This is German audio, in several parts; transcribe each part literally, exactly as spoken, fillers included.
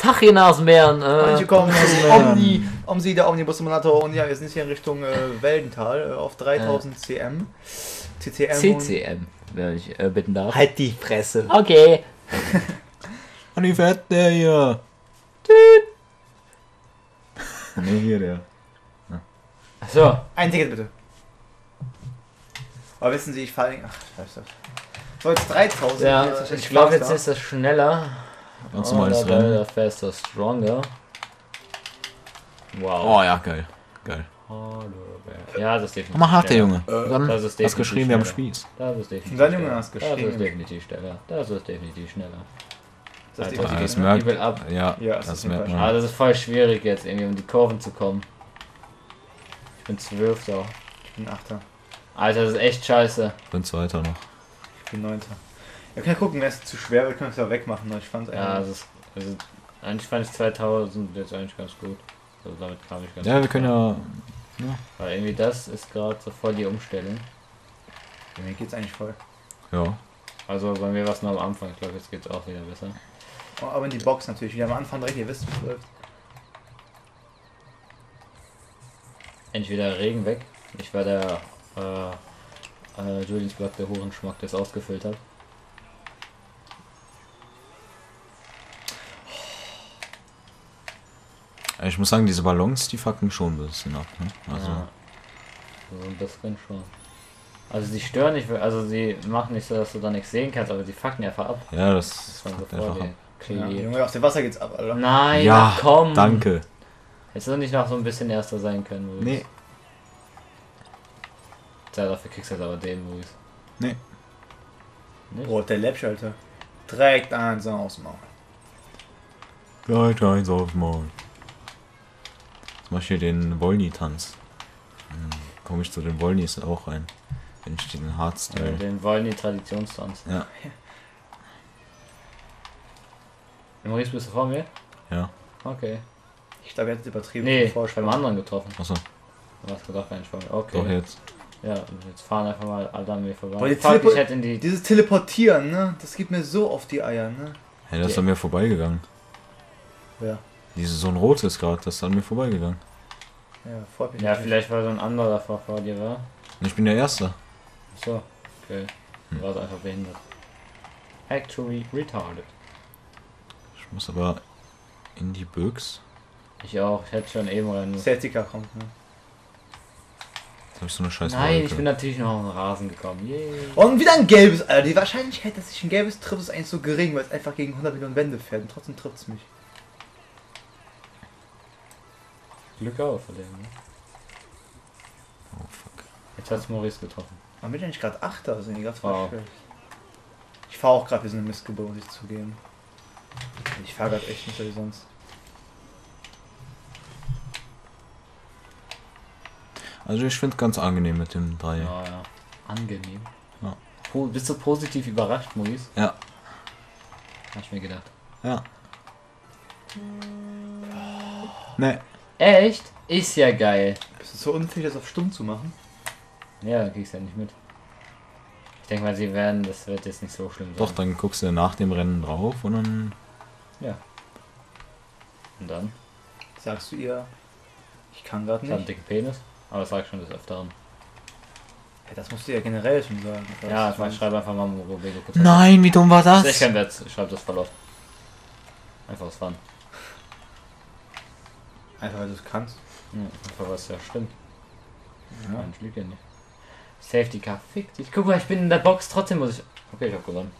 Tachi-Nasenbären. Äh. Manche kommen aus Omni, Omni, der Omnibus-Simulator. Und ja, wir sind hier in Richtung äh, Weldental äh, auf dreitausend äh. C M. C C M. C C M, wenn ich äh, bitten darf. Halt die Fresse. Okay. Und wie fährt der hier? Tüt. Ne, hier der. Ja. So. Ein Ticket bitte. Aber wissen Sie, ich fahre... Ach, scheiße. So, jetzt dreitausend. Ja, jetzt ich glaube, jetzt ist das schneller. Ganz normales Rennen. Da fährst du stronger. Wow. Oh ja, geil. Geil. Ja, das ist definitiv. Mach hart, der Junge. Dann das ist hast geschrien, wir haben Spieß. Das ist definitiv. Dann Junge, hast geschrien. Das ist definitiv schneller. Das ist definitiv schneller. Das ist definitiv das merkt. Ja, ja, das, das merkt man. Ah, das ist voll schwierig jetzt irgendwie, um die Kurven zu kommen. Ich bin Zwölfter. Ich bin Achter. Alter, das ist echt scheiße. Ich bin Zweiter noch. Ich bin Neunter. Wir können ja gucken, wäre es zu schwer, wir können es ja wegmachen. Ich fand's eigentlich. Ja, das ist, also, eigentlich fand ich zweitausend jetzt eigentlich ganz gut. Also, damit kam ich ganz ja, gut. Ja, wir können ja, ja. Weil irgendwie das ist gerade so voll die Umstellung. Bei mir geht's eigentlich voll. Ja. Also bei mir war es nur am Anfang, ich glaube jetzt geht's auch wieder besser. Oh, aber in die Box natürlich, wieder am Anfang direkt, ihr wisst, wie es läuft. Entweder Regen weg. Ich war der äh, äh, Julians Block, der Hurenschmack, der es ausgefüllt hat. Ich muss sagen, diese Ballons, die fucken schon ein bisschen ab, ne? Also ja, so ein bisschen schon. Also die stören nicht, also sie machen nicht so, dass du da nichts sehen kannst, aber die fucken einfach ab. Ja, das, das fuckt einfach ab. Ja, Junge, aus dem Wasser geht's ab, Alter. Nein, ja, komm! Danke! Jetzt soll nicht noch so ein bisschen Erster sein können, Movies. Nee. Ja, dafür kriegst du jetzt aber den, Movies. Nee. Nicht? Oh, der Labschalter. Direkt eins aufs Maul. Direkt eins aufs Maul. Mach hier den Wolny-Tanz. Hm, komme ich zu den Wolnys auch rein. Wenn ich den Hardstyle. Ja, den Wolny-Traditionstanz. Ja. Maurice, bist du vor mir? Ja. Okay. Ich glaube, er hat übertrieben. Nee, beim anderen getroffen. Achso. Du hast gedacht, kein Spaß. Okay. Doch jetzt. Ja, jetzt fahren einfach mal alle an mir vorbei. Fuck, ich hätte in die... Dieses Teleportieren, ne? Das gibt mir so auf die Eier, ne? Hey, das die ist an mir vorbeigegangen. Ja. Diese so ein rotes gerade, das ist an mir vorbeigegangen. Ja, freut mich. Ja, vielleicht war so ein anderer davor vor dir, war. Ich bin der Erste. Achso, okay. Hm. War einfach behindert. Actually retarded. Ich muss aber in die Büchs. Ich auch, ich hätte schon eben rein. Celtica kommt, ne? Jetzt hab ich so eine scheiß Nein, Wolke. Ich bin natürlich noch auf den Rasen gekommen. Yeah. Und wieder ein gelbes, Alter. Die Wahrscheinlichkeit, dass ich ein gelbes triff, ist eigentlich so gering, weil es einfach gegen hundert Millionen Wände fährt. Und trotzdem trifft es mich. Glück auf, oder? Oh fuck. Jetzt hat's Maurice getroffen. Haben wir denn nicht gerade Achter? Also die ganz wow. Ich fahre auch gerade, wir sind eine Missgeburt, muss ich zugeben. Ich fahre gerade echt nicht wie sonst. Also ich finde es ganz angenehm mit dem Dreieck. Ja, ja. Angenehm? Ja. Po bist du positiv überrascht, Maurice? Ja. Hab ich mir gedacht. Ja. Nee. Echt? Ist ja geil. Bist du so unfähig, das auf stumm zu machen? Ja, dann kriegst du ja nicht mit. Ich denke mal, sie werden, das wird jetzt nicht so schlimm sein. Doch, dann guckst du nach dem Rennen drauf und dann... Ja. Und dann? Sagst du ihr, ich kann gerade nicht. Ich hab einen dicken Penis, aber das sag ich schon des Öfteren. Ja, das musst du ja generell schon sagen. Ja, ich mein, schreib einfach mal Roberto kurz. Nein, wie dumm war das? Ich kann jetzt, ich schreib das voll auf. Einfach aus Fun. Einfach weil du es kannst. Ja, einfach was ja stimmt. Ja. Nein, ich lüge ja nicht. Safety Car, fick dich. Guck mal, ich bin in der Box, trotzdem muss ich... Okay, ich hab gewonnen.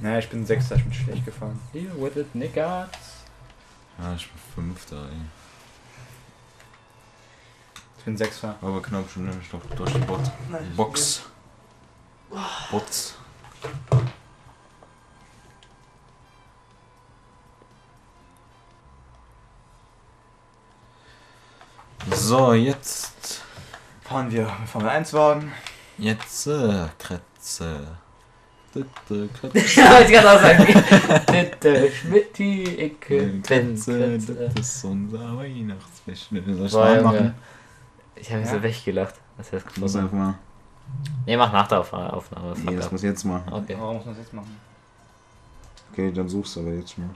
Naja, ich bin Sechster, ich bin schlecht gefahren. Deal with it, niggas. Ja, ich bin Fünfter, ey. Ich bin Sechster. Aber knapp schon nämlich doch durch die Bot. Nein, Box. Bots. So, jetzt fahren wir mit Formel eins Wagen. Jetzt, äh, Kretze. Ditte, Kretze. Ja, ich kann auch sagen. Ditte, Schmitti, Icke, Kretze. Das ist unser Weihnachtsfläschchen. Soll ich mal machen? Ich habe mich so weggelacht. Das heißt, komm einfach mal. Ne, mach nach der Aufnahme. Nee, das muss ich jetzt machen. Okay. Warum muss man das jetzt machen? Okay, dann suchst du aber jetzt schon mal.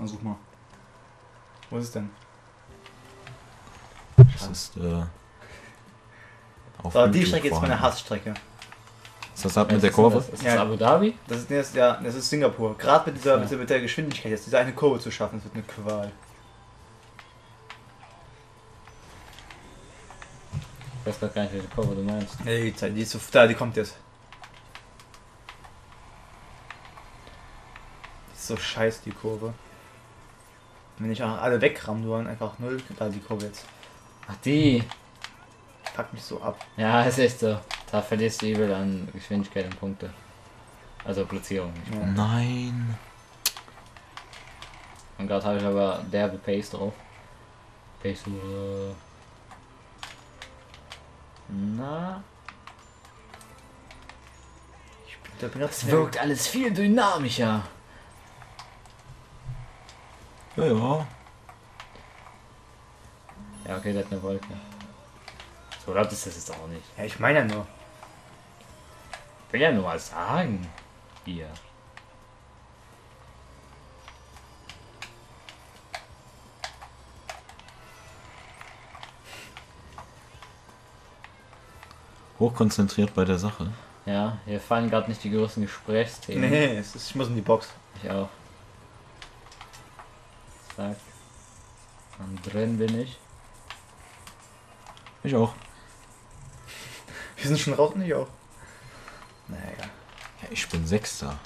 Na, such mal. Wo ist es denn? Das ist, äh... auf so, die Strecke ist meine Hassstrecke. Ist das ab mit der Kurve? Ist das Abu Dhabi? Das ist, das ist, ja, das ist Singapur. Gerade mit dieser, ja. mit der Geschwindigkeit jetzt, diese eine Kurve zu schaffen, das wird eine Qual. Ich weiß grad gar nicht, welche Kurve du meinst. Nee, die Zeit, die ist so, da, die kommt jetzt. Die ist so scheiße, die Kurve. Wenn ich auch alle wegrammen wollen, einfach null, da die Kurve jetzt. Ach die! Packt mich so ab. Ja, ist echt so. Da verlierst du übel an Geschwindigkeit und Punkte. Also Platzierung. Ja. Nein! Und gerade habe ich aber derbe Pace drauf. Pace. Uh, na? Ich bin da benutzt. Es wirkt alles viel dynamischer. Ja, ja. Ja, okay, das ist eine Wolke. So laut ist das jetzt auch nicht. Ja, ich meine ja nur. Ich will ja nur was sagen. Hier. Hochkonzentriert bei der Sache. Ja, hier fallen gerade nicht die größten Gesprächsthemen. Nee, es ist, ich muss in die Box. Ich auch. Zack. Und drin bin ich. Ich auch. Wir sind schon raus und ich auch. Naja. Ja, ich bin Sechster.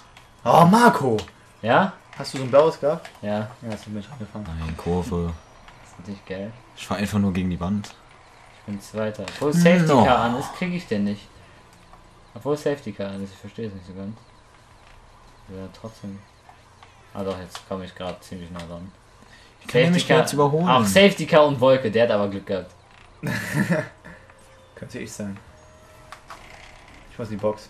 Oh, Marco! Ja? Hast du so ein blaues gehabt? Ja. Ja, hast du mich angefangen. Nein, Kurve. Das ist natürlich geil. Ich fahr einfach nur gegen die Wand. Ich bin Zweiter. Obwohl Safety Car no. an ist, krieg ich den nicht. Obwohl Safety Car an ist, ich verstehe es nicht so ganz. Ja, trotzdem. Ah doch, jetzt komme ich gerade ziemlich nah dran. Ich kann mich jetzt überholen. Auch Safety Car und Wolke, der hat aber Glück gehabt. Könnte ich sein. Ich muss die Box.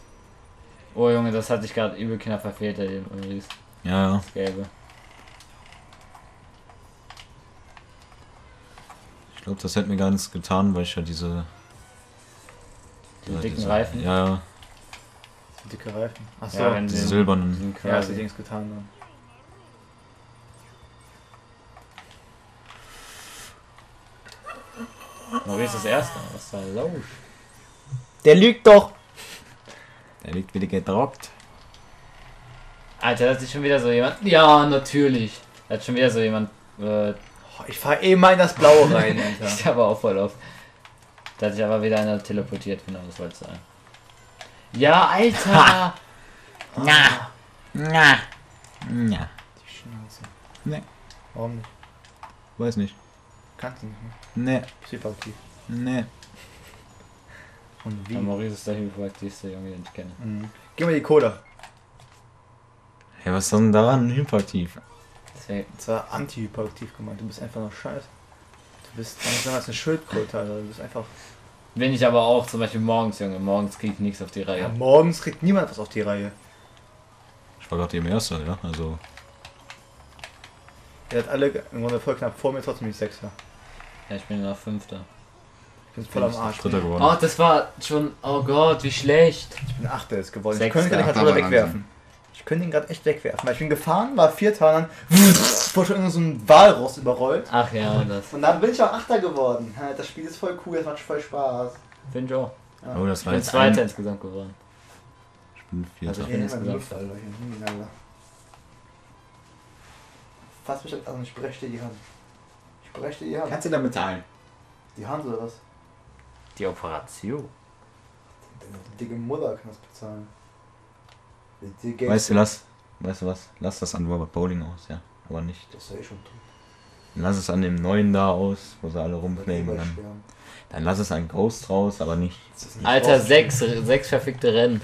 Oh Junge, das hatte ich gerade übel knapp verfehlt, der den Ulris. Ja, ja. Das Gelbe. Ich glaube, das hätte mir gar nichts getan, weil ich ja diese... Diese dicken diese, Reifen? Ja, ja. Diese dicke Reifen? Achso. Ja, diese den, silbernen. Ja, das hätte nichts getan dann. Maurice ist das Erste. Was ist da los? Der lügt doch! Der liegt wieder gedroppt. Alter, das ist schon wieder so jemand... Ja, natürlich. Da hat schon wieder so jemand... Äh ich fahr eh mal in das Blaue rein, Alter. Ich habe auch voll auf. Da hat sich aber wieder einer teleportiert, genau, das wollte ich sagen. Ja, Alter! Na! Na! Na! Die Schnauze. Ne. Warum nicht? Weiß nicht. Kannst du nicht mehr? Nee. Psychoaktiv. Nee. Und wie? Ja, Maurice ist der hyperaktivste Junge, den ich kenne. Mhm. Gib mir die Cola. Hey, was ist denn daran hyperaktiv? Das war anti-hyperaktiv gemeint, du bist einfach noch scheiße. Du bist damals eine Schildkröte, Alter. Du bist einfach... Bin ich aber auch, zum Beispiel morgens, Junge. Morgens kriegt nichts auf die Reihe. Ja, morgens kriegt niemand was auf die Reihe. Ich war gerade eben Erster, ja, also... Ihr hat alle im Grunde voll knapp vor mir, trotzdem nicht Sechster. Ja, ich bin noch Fünfter. Ich bin voll am Arsch. Dritter geworden. Oh, das war schon... Oh Gott, wie schlecht. Ich bin Achter jetzt geworden. Sechster. Ich könnte den gerade wegwerfen. Ich könnte ihn gerade echt wegwerfen. Weil ich bin gefahren, war Vierter und dann... vor schon so ein Walross überrollt. Ach ja, das. Und dann bin ich auch Achter geworden. Das Spiel ist voll cool, das macht voll Spaß. Finde ich auch. Ja. Oh, das ich war bin jetzt Zweiter ein... insgesamt geworden. Ich bin Vierter. Also ich bin insgesamt... Fass mich an, ich breche dir die Hand. Ich breche dir die Hand. Kannst du damit teilen? Die Hand oder was? Die Operation. Die dicke Mutter kann das bezahlen. Weißt du, lass, weißt du was? Lass das an Robert Bowling aus, ja. Aber nicht. Das soll ich schon tun. Dann lass es an dem Neuen da aus, wo sie alle rumflägen. Dann, dann lass es an Ghost raus, aber nicht. nicht Alter, sechs, sechs verfickte Rennen.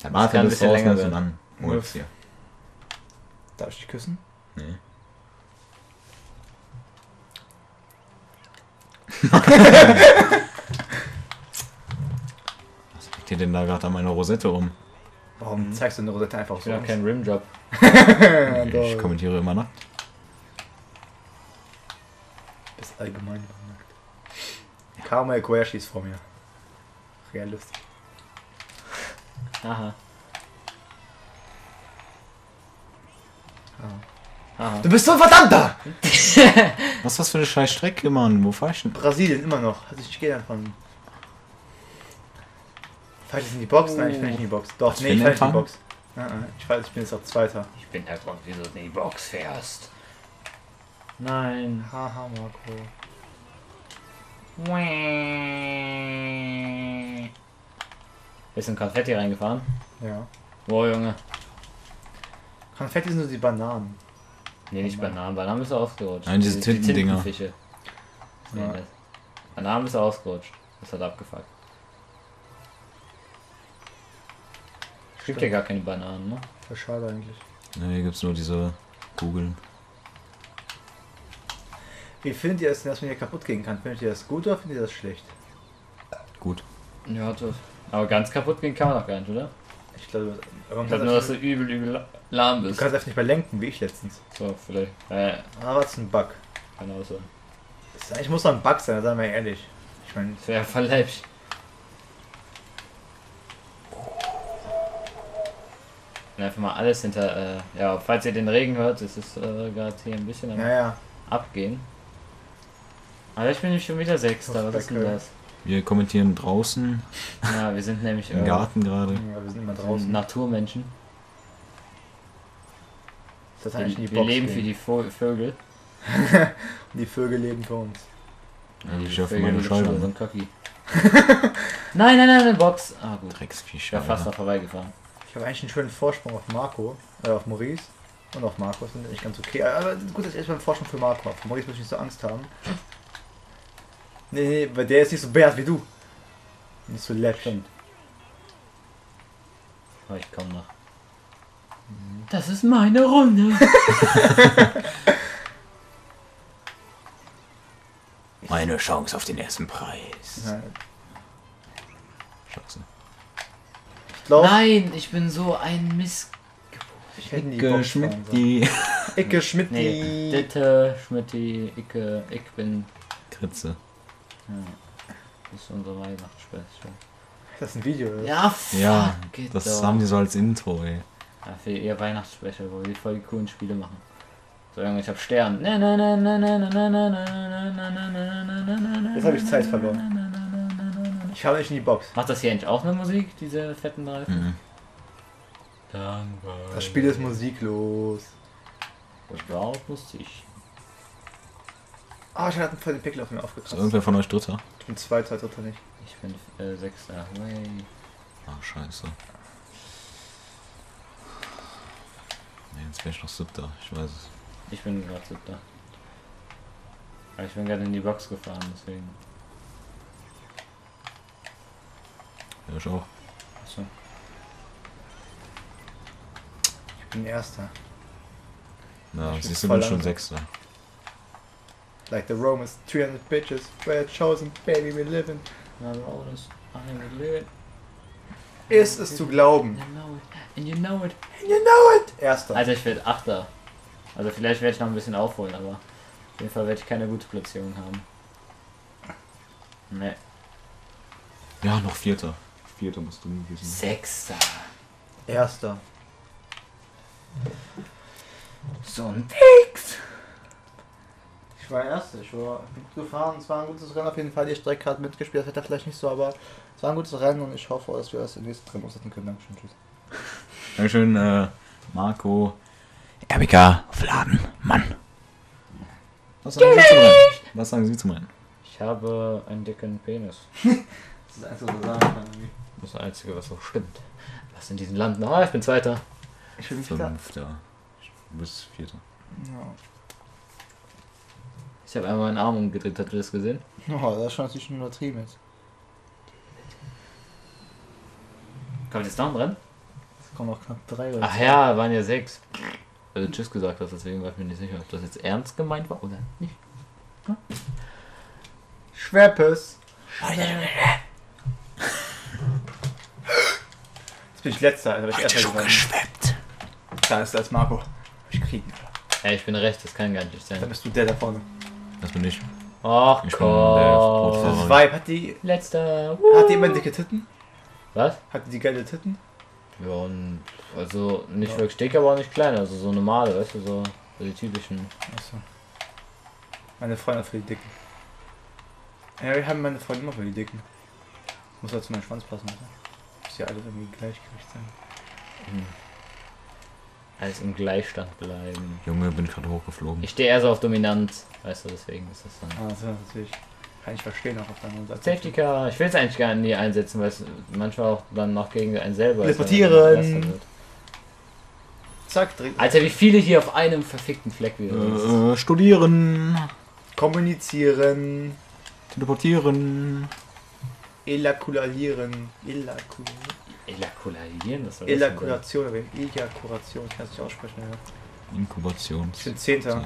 Dann warte ein bisschen länger und dann hol es hier. Darf ich dich küssen? Nee. Was packt ihr denn da gerade an meiner Rosette rum? Warum zeigst du eine Rosette einfach so? Ich hab keinen Rimjob. Nee, ich kommentiere immer nackt. Du bist allgemein nackt. Karma Equair schießt vor mir. Realist. Aha. Ah. Aha. Du bist so ein Verdammter! Was ist das für eine scheiß Strecke, Mann? Wo fahr ich denn? Brasilien immer noch. Hat sich nicht geändert von. Fahr ich jetzt in die Box? Nein, ich bin nicht in die Box. Doch, nee, ich fahr nicht in die Box. Nein, ich weiß, ich bin jetzt auch Zweiter. Ich bin der Grund, wieso du in die Box fährst. Nein. Haha, Marco. Bisschen Konfetti reingefahren? Ja. Boah, Junge. Konfetti sind nur die Bananen. Nee, nicht Bananen. Bananen ist ausgerutscht. Nein, diese Tintendinger. Tintenfische. Ja. Nee, Bananen ist ausgerutscht. Das hat abgefuckt. Es gibt ja gar keine Bananen, ne? Das ist schade eigentlich. Ne, hier gibt's nur diese Kugeln. Wie findet ihr es denn, dass man hier kaputt gehen kann? Findet ihr das gut oder findet ihr das schlecht? Gut. Ja, das. Aber ganz kaputt gehen kann man doch gar nicht, oder? Ich glaube, ich glaub nur, dass du übel, übel lahm bist. Du kannst einfach nicht mehr lenken, wie ich letztens. So, vielleicht. Äh, Aber es ist ein Bug. Kann auch sein. Ich muss doch ein Bug sein, seien wir ehrlich. Ich meine, das wäre voll läppisch. Einfach mal alles hinter. Äh, ja, falls ihr den Regen hört, ist es äh, gerade hier ein bisschen am ja, ja. Abgehen. Aber ich bin nämlich schon wieder Sechster, was ist denn das? Wir kommentieren draußen. Ja, wir sind nämlich im Garten gerade. Ja, wir sind immer draußen. Naturmenschen. Das heißt, wir, wir leben gehen. für die Vo Vögel. Die Vögel leben für uns. Ja, ich hoffe, meine Scheibe. So ein Kaki. Nein, nein, nein, eine Box. Ah, gut. Ich wäre fast noch vorbeigefahren. Ich habe eigentlich einen schönen Vorsprung auf Marco, äh, auf Maurice. Und auf Marco. Sind nicht ganz okay. Aber gut, dass ich erstmal einen Vorsprung für Marco habe. Für Maurice muss ich nicht so Angst haben. Nee, nee, weil der ist nicht so bärtig wie du. Nicht so läppisch. Oh, ich komm noch. Das ist meine Runde. Meine Chance auf den ersten Preis. Nein. Chance. Ich glaub, nein, ich bin so ein Mist. Ich hätte die Icke Schmidti. Icke Schmidti. Nee, Ditte Schmidti. Icke, ich bin... Kritze. Ja. Das ist unser Weihnachtsspecial. Das ist ein Video, oder? Ja, fuck, ja, das doch. Haben die so als Intro, ey. Ja, für ihr Weihnachtsspecial, wo wir voll die coolen Spiele machen. So, Junge, ich hab Stern. Jetzt hab ich Zeit verloren. Ich habe nicht in die Box. Macht das hier eigentlich auch eine Musik, diese fetten Reifen? Mhm. Das Spiel ist musiklos. Das war auch lustig. Ah, oh, ich hatte voll den Pickel auf mir aufgekratzt. Ist irgendwer von euch Dritter? Ich bin Zweiter, Dritter nicht. Ich bin äh, Sechster. Ach, scheiße. Nee, jetzt bin ich noch Siebter, ich weiß es. Ich bin gerade Siebter. Aber ich bin gerade in die Box gefahren, deswegen. Ja, ich auch. Achso. Ich bin Erster. Na, siehst du, bin schon Sechster. Like the Romans, three hundred bitches, we're chosen, baby, we live in. Ist es zu glauben. And you know it. And you know it. Erster. Also ich werde Achter. Also vielleicht werde ich noch ein bisschen aufholen, aber auf jeden Fall werde ich keine gute Platzierung haben. Ne. Ja, noch Vierter. Vierter musst du wissen. Sechster. Erster. So ein Dix. Ich war Erster, ich war gut gefahren, es war ein gutes Rennen auf jeden Fall, die Strecke hat mitgespielt, das hätte er vielleicht nicht so, aber es war ein gutes Rennen und ich hoffe, dass wir das im nächsten Rennen aussetzen können. Dankeschön, tschüss. Dankeschön, äh, Marco, R B K, Fladenmann. Was sagen Sie zum Rennen? Was sagen Sie zum Rennen? Ich habe einen dicken Penis. Das ist das Einzige, was ich sagen kann. Das ist das Einzige, was auch stimmt. Was in diesem Land? Ah, oh, ich bin Zweiter. Ich bin Fünfter. Du bist Vierter. No. Ich habe einmal meinen Arm umgedreht, habt ihr das gesehen? Oh, das ist schon natürlich übertrieben jetzt. Kommt jetzt noch ein Rennen? Es kommen noch knapp drei oder ach zwei. Ja, waren ja sechs. Also tschüss gesagt hast, deswegen war ich mir nicht sicher, ob das jetzt ernst gemeint war oder nicht. Hm? Schweppes! Jetzt bin ich letzter, also ich erster schon geschweppt. Da ist das Marco. Ich kriege ihn. Ja, ich bin rechts, das kann gar nicht sein. Dann bist du der da vorne. Das bin ich. Och, ich bin der. Das Vibe hat die. Letzter. Woo. Hat die immer dicke Titten? Was? Hat die, die geile Titten? Ja, und also nicht ja. Wirklich dick, aber auch nicht klein, also so normale, weißt du, so. So die typischen. Achso. Meine Freunde für die Dicken. Ja, wir haben meine Freunde immer für die Dicken. Muss halt zu meinem Schwanz passen, oder? Muss ja alles irgendwie gleichgewicht sein. Hm. Alles im Gleichstand bleiben. Junge, bin ich gerade hochgeflogen. Ich stehe eher so auf Dominanz. Weißt du, deswegen ist das dann. Also, natürlich. Kann ich verstehen, auch auf der anderen Seite. Safety Car. Ich will es eigentlich gar nie einsetzen, weil es manchmal auch dann noch gegen einen selber ist. Teleportieren! Zack, direkt. Alter, wie viele hier auf einem verfickten Fleck wieder sind. Äh, studieren. Kommunizieren. Teleportieren. Ejakulieren. Ejakulieren? Was soll das? Ejakulation, aber Ejakuration. Ich kann es nicht aussprechen. Ja. Inkubation. Ich bin Zehnter.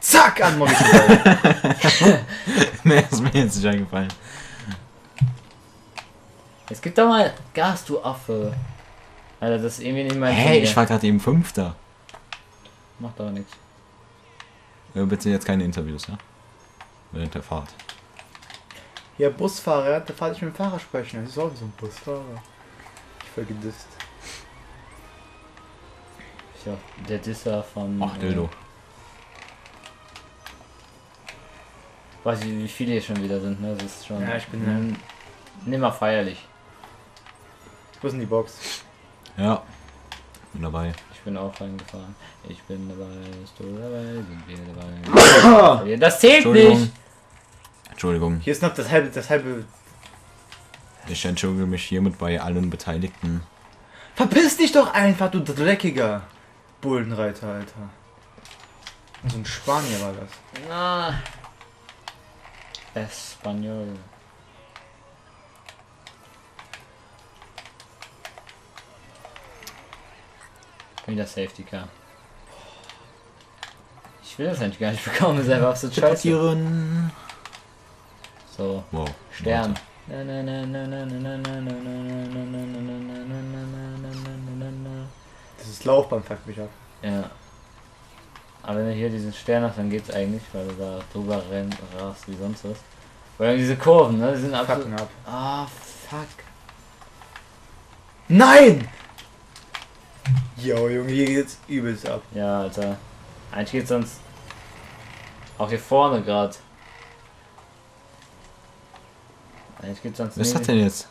Zack, an Monitor. Mehr ist mir jetzt nicht eingefallen. Es gibt doch mal Gas, du Affe. Alter, das ist irgendwie nicht mein. Hey, ich war gerade eben Fünfter. Macht aber nichts. Ja, bitte jetzt keine Interviews, ja? Während der Fahrt. Ja, Busfahrer, da fahre ich mit dem Fahrer sprechen. Das ist auch so ein Busfahrer. Ich voll gedisst. Ja, der Disser von. Ach, Dildo. Äh, weiß ich, wie viele hier schon wieder sind, ne? Das ist schon. Ja, ich bin nimmer feierlich. Wo ist denn die Box? Ja, bin dabei. Ich bin auch reingefahren. Ich bin dabei, bist du dabei, sind wir dabei. Das zählt nicht! Entschuldigung. Hier ist noch das halbe, das halbe. Ich entschuldige mich hiermit bei allen Beteiligten. Verpiss dich doch einfach, du dreckiger Bullenreiter, Alter. So ein Spanier war das. Na. Espanol. Wieder Safety Car. Ich will das eigentlich gar nicht bekommen, selber auf so Scheiße. So, wow. Stern. Das ist Laufband, fuckt mich ab. Ja. Aber wenn du hier diesen Stern hast, dann geht's eigentlich, weil du da drüber rennt, rast wie sonst was. Weil diese Kurven, ne? Die sind absolut. Ab. Ah, fuck. Nein! Jo, Junge, hier geht's übelst ab. Ja, Alter. Eigentlich geht's sonst. Auch hier vorne gerade. Eigentlich geht's sonst. Was ist das denn jetzt?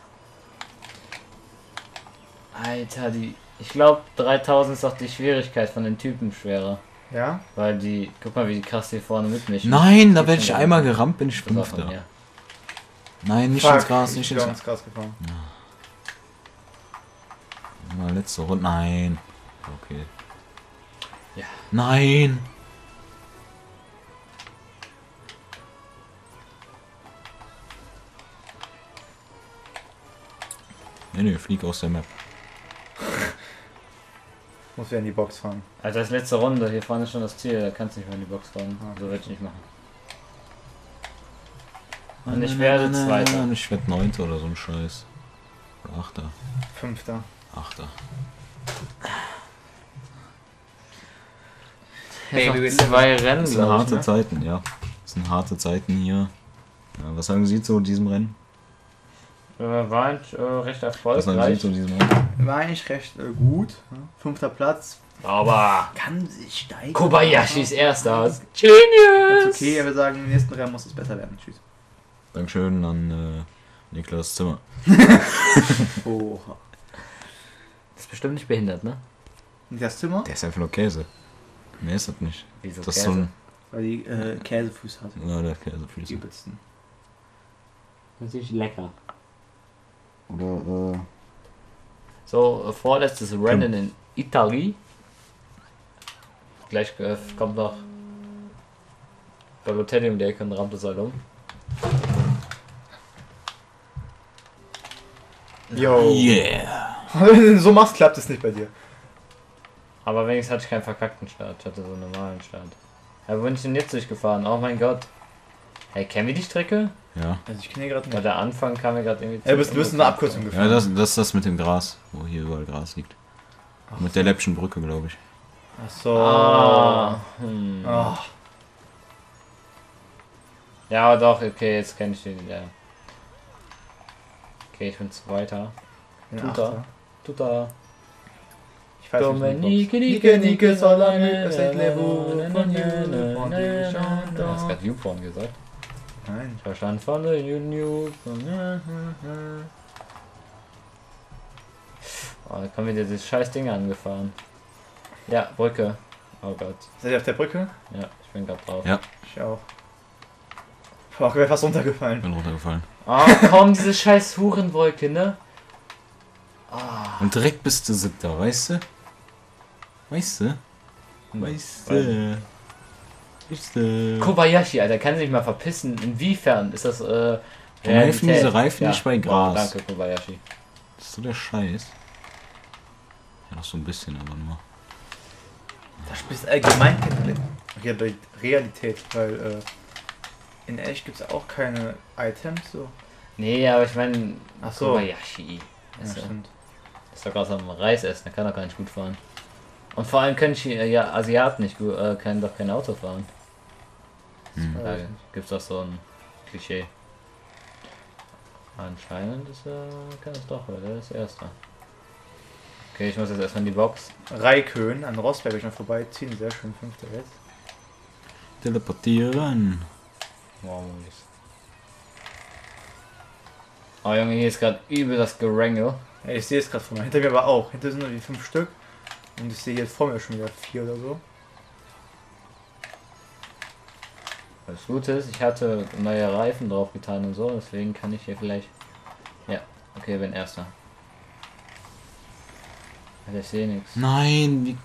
Alter, die. Ich glaube, dreitausend ist doch die Schwierigkeit von den Typen schwerer. Ja? Weil die. Guck mal, wie die krass hier vorne mitmischen. Nein, da werde ich einmal gerammt, bin ich Fünfter. Ja. Nein, nicht Fuck, ins Gras, nicht ins, ins Gras gefahren. Ja. Mal letzte Runde. Nein. Okay. Ja. Nein. Nee, nee, flieg aus der Map. Muss ja in die Box fahren. Also das letzte Runde, hier vorne ist schon das Ziel, da kannst du nicht mehr in die Box fahren. Ah, so werde ich nicht machen. Und ich werde Zweiter. Ich werde Neunter oder so ein Scheiß. Oder Achter. Fünfter. Achter. Baby, zwei Rennen. Das sind harte ich, ne? Zeiten, ja. Das sind harte Zeiten hier. Ja, was sagen Sie zu diesem Rennen? Äh, war eigentlich äh, recht erfolgreich. Was sagen Sie zu diesem Rennen? War eigentlich recht äh, gut. Fünfter Platz. Aber kann sich steigen. Kobayashi ist Erster. Genius! Okay, wir sagen, im nächsten Rennen muss es besser werden. Tschüss. Dankeschön an äh, Niklas Zimmer. Oh. Das ist bestimmt nicht behindert, ne? Das Zimmer? Der ist einfach nur Käse. Ne, ist das nicht. Wieso das Käse? So ein weil die äh, Käsefüße hat. Ja, der Käsefüße. Die übelsten. Das ist lecker. Oder, äh... So, äh, vorletztes Rennen in Italien. Gleich äh, kommt noch Balotelli um die Ecke und rammt das halt um. Yo. Yeah. Wenn du so machst, klappt es nicht bei dir. Aber wenigstens hatte ich keinen verkackten Start, ich hatte so einen normalen Start. Aber bin ich denn jetzt durchgefahren? Oh mein Gott. Hey, kennen wir die Strecke? Ja. Also ich kenne hier gerade nicht. Weil der Anfang kam mir gerade irgendwie zu. Ey, bist, du bist in der Abkürzung gefahren. Ja, das, das ist das mit dem Gras, wo hier überall Gras liegt. Ach, mit der Läppschen Brücke, glaube ich. Ach so. Ah. Hm. Ach. Ja, doch, okay, jetzt kenne ich den. Ja. Okay, ich bin Zweiter. Tuta. Tuta. Ich Ich weiß nicht, Nike, Nike, Solane, das ist Levo, von Jöne, von Jöne, hast du gerade Newborn gesagt? Nein. Ich verstand von der Junior, von Jöne, oh, da kommen wieder dieses scheiß Ding angefahren. Ja, Brücke. Oh Gott. Seid ihr auf der Brücke? Ja, ich bin gerade drauf. Ja. Ich auch. Boah, ich wäre fast runtergefallen. Ich bin runtergefallen. Oh, komm, diese scheiß Hurenwolke, ne? Oh. Und direkt bist du siebter, weißt du? Weißt du? Weißt du? Weißt du? Kobayashi, Alter, kann sich mal verpissen. Inwiefern ist das, äh... Reifen, diese Reifen ja. Nicht bei Gras. Oh, danke, Kobayashi. Das ist so der Scheiß. Ja, noch so ein bisschen, aber nur. Da spielst allgemein keine Realität, weil äh, in echt gibt es auch keine Items so. Nee, aber ich meine, ach so. Kobayashi. Ist ja, stimmt. Ist doch gerade am Reis essen, da kann er gar nicht gut fahren. Und vor allem können äh, ja, Asiaten nicht gut, äh, können doch kein Auto fahren. Hm. Da gibt's doch so ein Klischee. Anscheinend ist er, äh, kann es doch, weil der ist Erster. Okay, ich muss jetzt erstmal in die Box. Raikön, an Rosberg bin ich noch vorbeiziehen, sehr schön, fünfter jetzt. Teleportieren. Wow, Maurice. Oh Junge, hier ist gerade übel das Gerangel. Ja, ich sehe es gerade vor mir, hinter mir aber auch. Hinter sind nur die fünf Stück. Und ich sehe jetzt vor mir schon wieder vier oder so. Das Gute ist, ich hatte neue Reifen drauf getan und so, deswegen kann ich hier vielleicht... Ja, okay, bin Erster. Alter, ich sehe nichts. Nein, wie...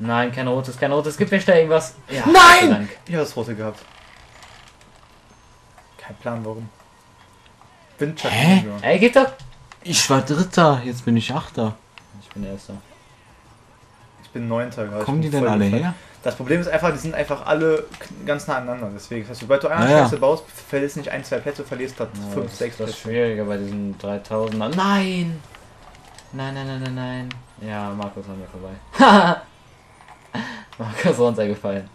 Nein, kein rotes, kein rotes, gib mir schnell irgendwas. Ja, nein! Ich habe das rote gehabt. Kein Plan, warum. Windschatten. Hä? Ey, geht doch! Ich war Dritter, jetzt bin ich Achter. Ich bin Erster. Ich bin Neunter. Gerade. Kommen die denn alle gefallen. Her? Das Problem ist einfach, die sind einfach alle ganz nah aneinander. Deswegen, das heißt, sobald du eine naja. Scheiße baust, verlierst nicht ein, zwei Plätze, verlierst dann ja, fünf, das sechs Plätze. Das ist schwieriger bei diesen dreitausendern. Nein! Nein, nein, nein, nein, nein. Ja, Markus haben wir vorbei. Haha! Markus hat uns ja gefallen.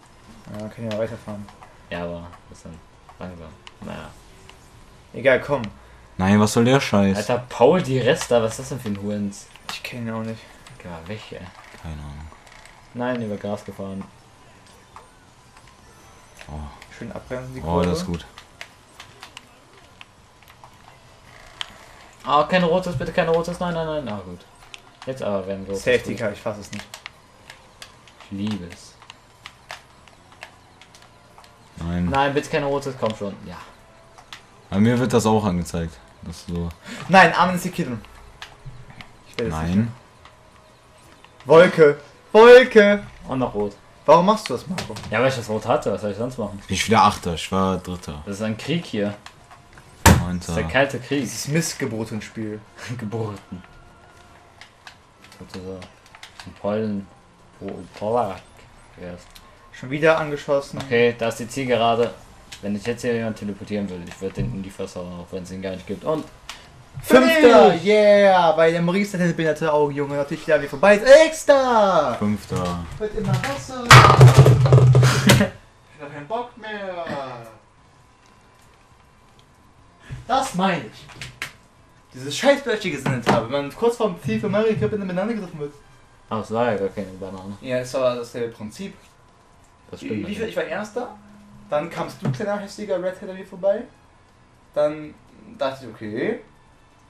Ja, können ja weiterfahren. Ja, aber ein bisschen langsam. Naja. Egal, komm. Nein, was soll der Scheiß? Alter, Paul Di Resta, was ist das denn für ein Hurenz? Ich kenne ihn auch nicht. Gar welche? Keine Ahnung. Nein, über Gas gefahren. Oh. Schön abbremsen die Kurve. Oh, das ist gut. Ah, oh, kein rotes, bitte kein rotes. Nein, nein, nein. Ah, gut. Jetzt aber werden wir. Safety Car, ich fasse es nicht. Ich liebe es. Nein. Nein, bitte kein rotes, komm schon. Ja. Bei mir wird das auch angezeigt. Das so. Nein, Armin ist die Kitten. Nein. Wolke. Wolke. Und noch rot. Warum machst du das, Marco? Ja, weil ich das rot hatte. Was soll ich sonst machen? Ich bin wieder Achter. Ich war Dritter. Das ist ein Krieg hier. Neunter. Das ist der kalte Krieg. Das ist Missgebot im Spiel. Geboten. Sozusagen. In Polen. Polak. Schon wieder angeschossen. Okay, da ist die Zielgerade. Wenn ich jetzt hier jemand teleportieren würde, ich würde den in die versauen, auch wenn es ihn gar nicht gibt. Und Fünfter! Yeah! Bei der Maurice hat er den Augen, Junge. Natürlich wieder wie vorbei ist. Extra! Fünfter. Wird immer besser. Ich hab keinen Bock mehr. Das meine ich. Dieses scheiß Blöckchen gesendet habe, wenn man kurz vorm Ziel für Mario Kart in eine Banane getroffen wird. Ach, es war ja gar keine Banane. Ja, ist aber dasselbe Prinzip. Das stimmt. Ich, ich war Erster. Dann kamst du, kleiner hässlicher Redhead, an mir vorbei. Dann dachte ich, okay.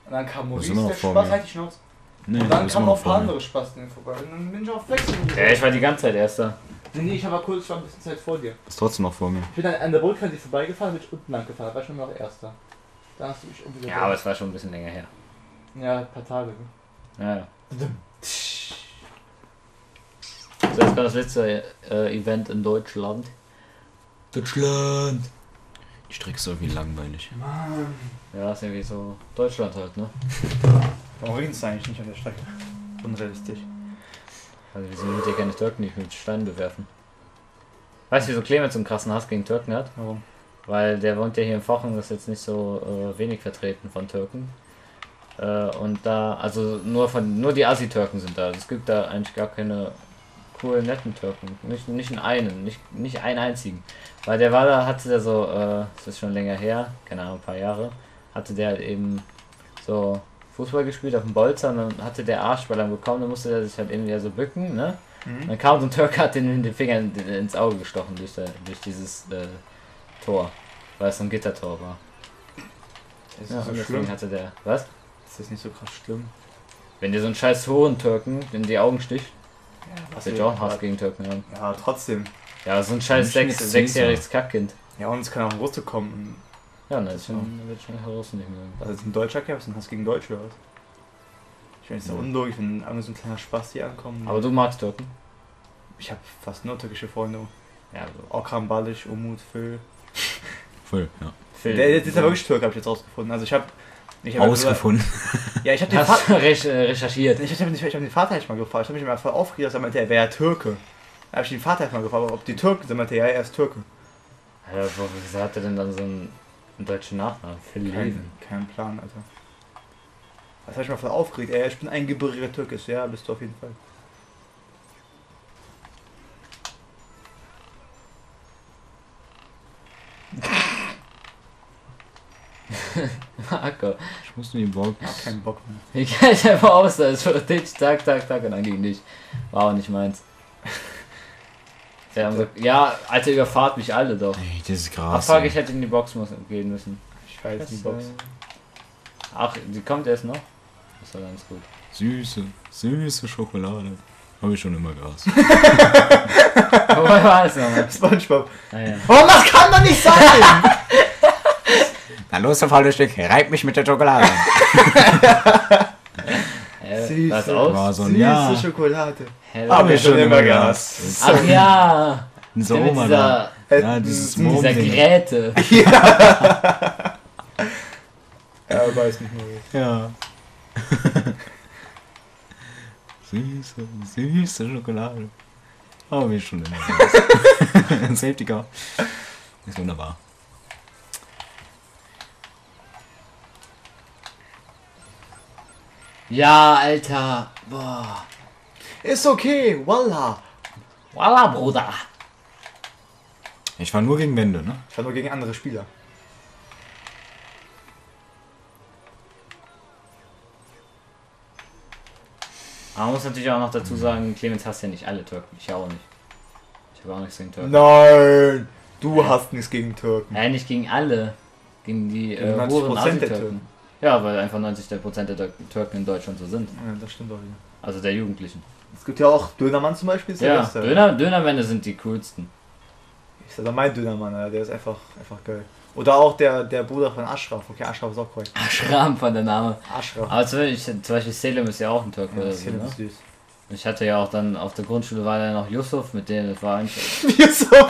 Und dann kam Maurice, der Spaß, halt die Schnauze. Nee, und dann kam noch ein paar andere Spasten vorbei. Und dann bin ich auch flexibel. Ja, ich war die ganze Zeit Erster. Nee, nee, ich war kurz, ich war ein bisschen Zeit vor dir. Ist trotzdem noch vor mir. Ich bin dann an der Brücke vorbeigefahren, bin ich unten lang gefahren, da war ich schon noch Erster. Da hast du mich irgendwie. Ja, aber es war schon ein bisschen länger her. Ja, ein paar Tage. Ne? Ja, ja. So, jetzt war das letzte äh, Event in Deutschland. Deutschland! Die Strecke ist irgendwie langweilig. Mann! Ja, ist irgendwie so Deutschland halt, ne? Warum reden sie eigentlich nicht an der Strecke? Unrealistisch. Also, wieso nimmt ihr keine Türken nicht mit Steinen bewerfen? Weißt du, wieso Clemens so einen krassen Hass gegen Türken hat? Warum? Weil der wohnt ja hier in Fochen, das ist jetzt nicht so äh, wenig vertreten von Türken. Äh, und da, also nur von, nur die Asi-Türken sind da. Also, es gibt da eigentlich gar keine coolen, netten Türken. Nicht, nicht einen, nicht, nicht einen einzigen. Weil der war da, hatte der so, äh, das ist schon länger her, keine Ahnung, ein paar Jahre, hatte der halt eben so Fußball gespielt auf dem Bolzer und dann hatte der Arschballern bekommen, dann musste er sich halt irgendwie so bücken, ne? Mhm. Dann kam so ein Türke, hat den mit den Fingern ins Auge gestochen durch, der, durch dieses äh, Tor, weil es so ein Gittertor war. Ist ja, das so schlimm? Hatte der, was? Ist das nicht so krass schlimm? Wenn dir so ein scheiß hohen Türken in die Augen sticht, ja, hast du ja auch einen Hass gegen Türken haben. Ja, trotzdem. Ja, so ein scheiß sechsjähriges Kackkind. Ja, und es kann auch ein Russe kommen. Ja, ne, das wird schon ein Russe nehmen. Also ist ein deutscher Kerl, ist ein Hass gegen Deutsche, oder was? Ich meine, es ist ja unlogisch, wenn so ein kleiner Spaß hier ankommt. Aber du magst Türken? Ich habe fast nur türkische Freunde. Ja, so. Okan, Balic, Umut, Föl. Föl, ja. Föl. Der, der ist ja wirklich Türke, habe ich jetzt rausgefunden. Also ich habe... Ich hab Ausgefunden. Gesagt, ja, ich habe den Vater recherchiert. Ich habe hab den Vater nicht mal gefragt. Ich habe mich mal voll aufgeregt, er meinte, er wäre ja Türke. Da habe ich den Vater mal gefragt, ob die Türken sind. Er meinte, ja, er ist Türke. Ja, wieso hat er denn dann so einen, einen deutschen Nachnamen? Kein, kein Plan, Alter. Das habe ich mal voll aufgeregt. Ey, ich bin ein gebürtiger Türke. Ja, bist du auf jeden Fall. Marco. Ich muss nur den Bock. Ich hab keinen Bock mehr. Ich kann einfach aus, da ist für dich, Tag, Tag, Tag und dann gegen dich. War auch nicht meins. Ja, so, ja, Alter, überfahrt mich alle doch. Ey, das ist krass. Ach, frage, ich hätte in die Box muss, gehen müssen. Ich weiß die Box. Äh... Ach, die kommt erst noch? Das war ganz gut. Süße, süße Schokolade. Habe ich schon immer gehasst. Wobei war es nochmal? SpongeBob. Ah, ja. Oh, das kann doch nicht sein! Na los, auf halbe Stück, reib mich mit der Schokolade. äh, süße, was aus? So ein, süße ja. Schokolade. Hello. Hab ich schon immer gehasst. Ach so, ja. So, ja, Mann. Dieser, ja, dieses dieser Gräte. Ja. Er weiß nicht mehr. Ja. Süße, süße Schokolade. Hab ich schon immer gehasst. Safety Car. Ist wunderbar. Ja, Alter. Boah. Ist okay. Wallah. Wallah, Bruder. Ich war nur gegen Wände, ne? Ich war nur gegen andere Spieler. Aber man muss natürlich auch noch dazu sagen, Clemens hasst ja nicht alle Türken. Ich auch nicht. Ich habe auch nichts gegen Türken. Nein. Du hast nichts gegen Türken. Nein, nicht gegen alle. Gegen die äh, hohen Asi-Türken. Türken. Ja, weil einfach neunzig Prozent der Türken in Deutschland so sind. Ja, das stimmt auch wieder. Also der Jugendlichen. Es gibt ja auch Dönermann zum Beispiel. Ist ja, der Döner, Dönermänner sind die coolsten. Ich sag doch mein Dönermann, Alter, der ist einfach, einfach geil. Oder auch der, der Bruder von Ashraf. Okay, Ashraf ist auch korrekt. Ashraf von der Name. Ashraf. Aber zum Beispiel, zum Beispiel Selim ist ja auch ein Türke. Ja, Selim ist süß. Ich hatte ja auch dann, auf der Grundschule war ja noch Yusuf, mit denen das war eigentlich... Yusuf!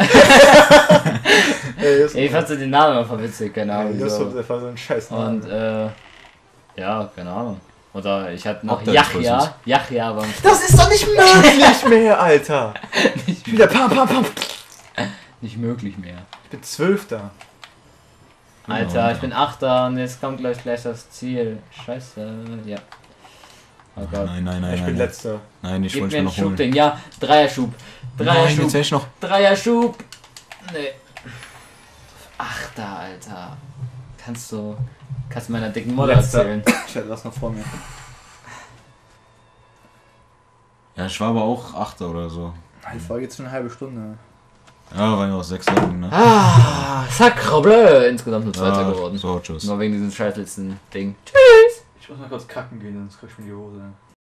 Ey, ich fand so den Namen einfach witzig, keine Ahnung. Ja, Yusuf, das war so ein scheiß Name. Und, äh, ja, keine Ahnung. Oder ich hatte noch Yahya. Yahya war... Das ist doch nicht möglich mehr, Alter! Nicht wieder pam, pam, pam! Nicht möglich mehr. Ich bin Zwölfter. Alter, oh, ich bin Achter und jetzt kommt gleich gleich das Ziel. Scheiße, ja. Oh Gott. Nein, nein, nein. Ich bin nein, letzter. Nein, ich wollte mir noch holen. Ding. Ja, Dreierschub. Dreierschub. Nein, noch. Dreierschub. Nee. Achter, Alter. Kannst du kannst meiner dicken Mutter erzählen. Ich hätte das noch vor mir. Ja, ich war aber auch Achter oder so. Die Folge jetzt schon eine halbe Stunde. Ja, waren ja auch sechs Minuten, ne? Ah, sacre bleu. Insgesamt nur Zweiter ah, geworden. So, tschüss. Nur wegen diesem scheiß letzten Ding. Tschüss. Ich muss mal kurz kacken gehen, sonst krieg ich mir die Hose.